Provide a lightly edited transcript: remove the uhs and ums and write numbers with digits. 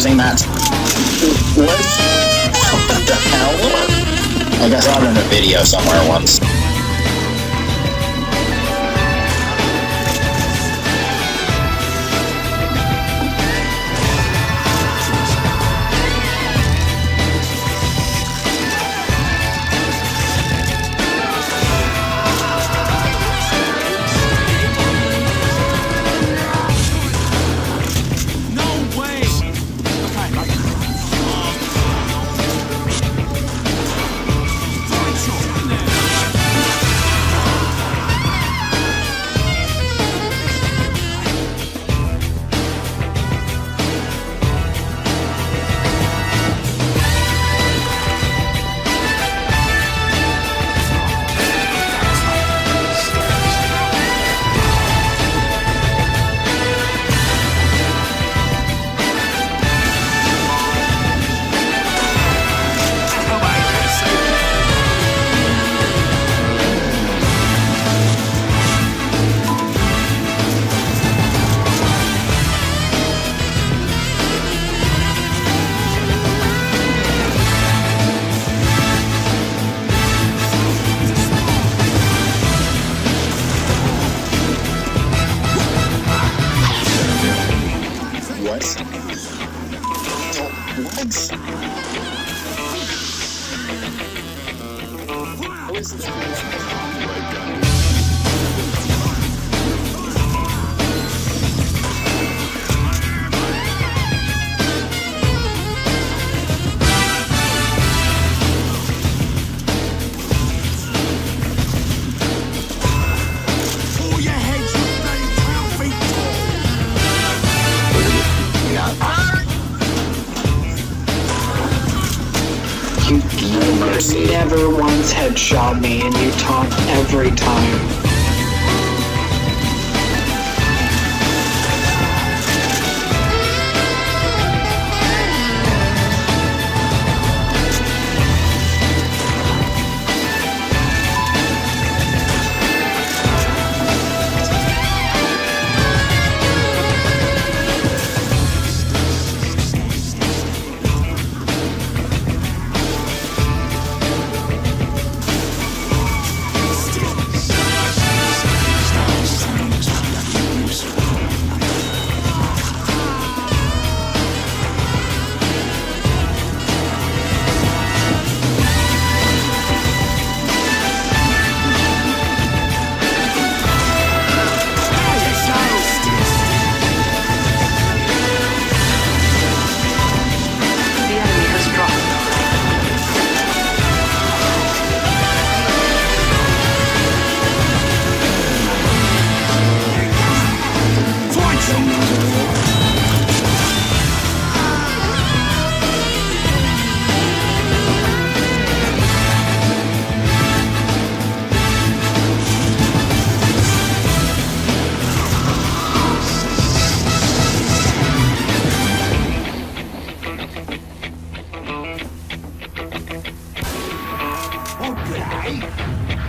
using that. What? What the hell? I guess I'm in a video somewhere once. You never once headshot me, and you taunt every time. Hey!